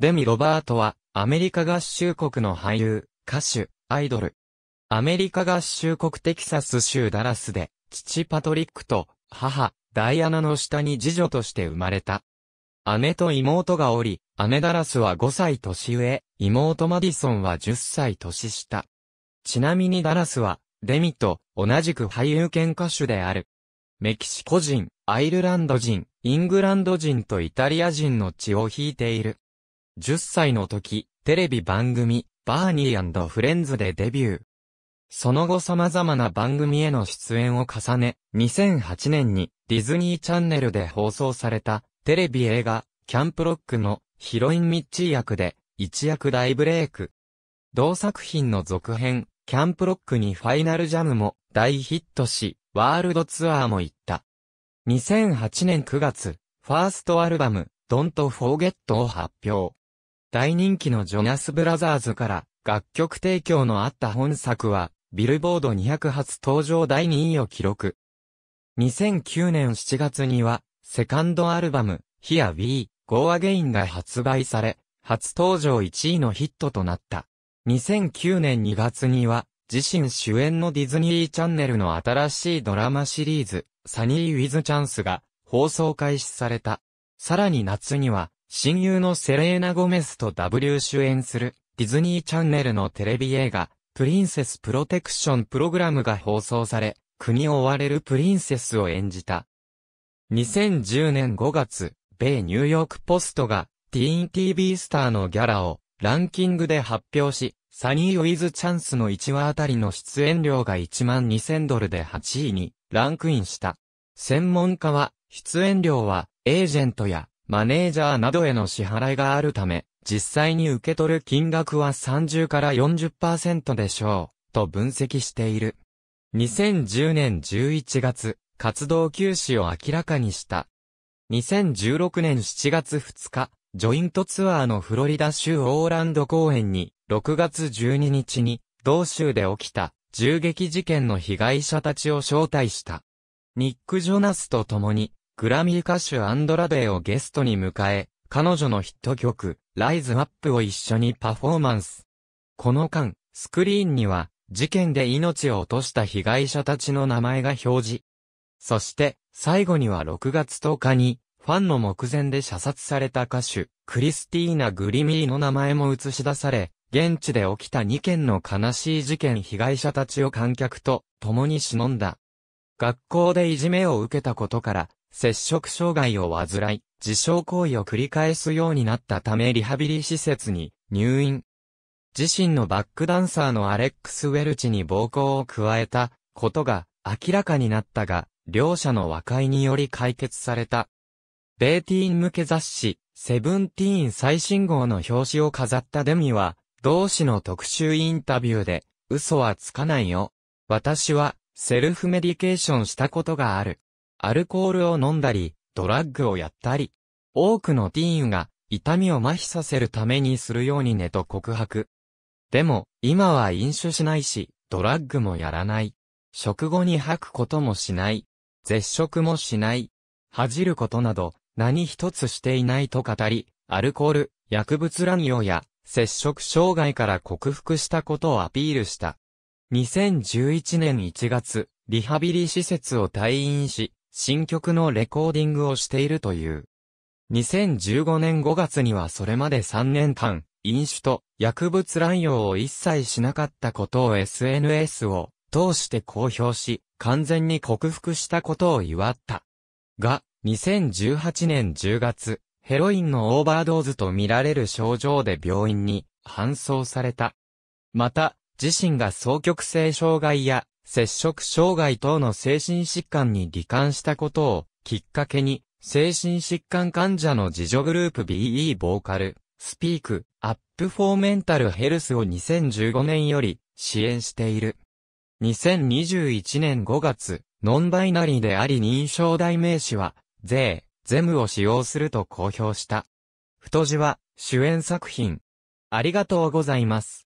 レミ・ロバートは、アメリカ合衆国の俳優、歌手、アイドル。アメリカ合衆国テキサス州ダラスで、父パトリックと、母、ダイアナの下に次女として生まれた。姉と妹がおり、姉ダラスは5歳年上、妹マディソンは10歳年下。ちなみにダラスは、レミと同じく俳優兼歌手である。メキシコ人、アイルランド人、イングランド人とイタリア人の血を引いている。10歳の時、テレビ番組、バーニー&フレンズでデビュー。その後様々な番組への出演を重ね、2008年にディズニーチャンネルで放送されたテレビ映画、キャンプロックのヒロインミッチー役で一躍大ブレイク。同作品の続編、キャンプロックにファイナルジャムも大ヒットし、ワールドツアーも行った。2008年9月、ファーストアルバム、Don't Forget を発表。大人気のジョナスブラザーズから楽曲提供のあった本作は、ビルボード200初登場第2位を記録。2009年7月には、セカンドアルバム、Here We Go Again が発売され、初登場1位のヒットとなった。2009年2月には、自身主演のディズニーチャンネルの新しいドラマシリーズ、サニー・ウィズ・チャンスが放送開始された。さらに夏には、親友のセレーナ・ゴメスと W 主演する、ディズニーチャンネルのテレビ映画、プリンセスプロテクションプログラムが放送され、国を追われるプリンセスを演じた。2010年5月、米ニューヨークポストが、ティーン TV スターのギャラをランキングで発表し、サニー・ウィズ・チャンスの1話あたりの出演料が$12,000で8位にランクインした。専門家は、出演料はエージェントやマネージャーなどへの支払いがあるため、実際に受け取る金額は30から40% でしょう、と分析している。2010年11月、活動休止を明らかにした。2016年7月2日、ジョイントツアーのフロリダ州オーランド公演に、6月12日に、同州で起きた銃撃事件の被害者たちを招待した。ニック・ジョナスと共に、グラミー歌手アンドラデをゲストに迎え、彼女のヒット曲、ライズアップを一緒にパフォーマンス。この間、スクリーンには、事件で命を落とした被害者たちの名前が表示。そして、最後には6月10日に、ファンの目前で射殺された歌手、クリスティーナ・グリミーの名前も映し出され、現地で起きた2件の悲しい事件被害者たちを観客と共に偲んだ。学校でいじめを受けたことから、摂食障害を患い、自傷行為を繰り返すようになったためリハビリ施設に入院。自身のバックダンサーのアレックス・ウェルチに暴行を加えたことが明らかになったが、両者の和解により解決された。米ティーン向け雑誌、セブンティーン最新号の表紙を飾ったデミは、同誌の特集インタビューで、嘘はつかないよ。私は、セルフメディケーションしたことがある。アルコールを飲んだり、ドラッグをやったり、多くのティーンが痛みを麻痺させるためにするようにねと告白。でも、今は飲酒しないし、ドラッグもやらない。食後に吐くこともしない。絶食もしない。恥じることなど、何一つしていないと語り、アルコール、薬物乱用や、摂食障害から克服したことをアピールした。2011年1月、リハビリ施設を退院し、新曲のレコーディングをしているという。2015年5月にはそれまで3年間、飲酒と薬物乱用を一切しなかったことを SNS を通して公表し、完全に克服したことを祝った。が、2018年10月、ヘロインのオーバードーズと見られる症状で病院に搬送された。また、自身が双極性障害や摂食障害等の精神疾患に罹患したことをきっかけに、精神疾患患者の自助グループ BE ボーカル、スピーク、アップフォーメンタルヘルスを2015年より支援している。2021年5月、ノンバイナリーであり認証代名詞は、ゼムを使用すると公表した。太字は、主演作品。ありがとうございます。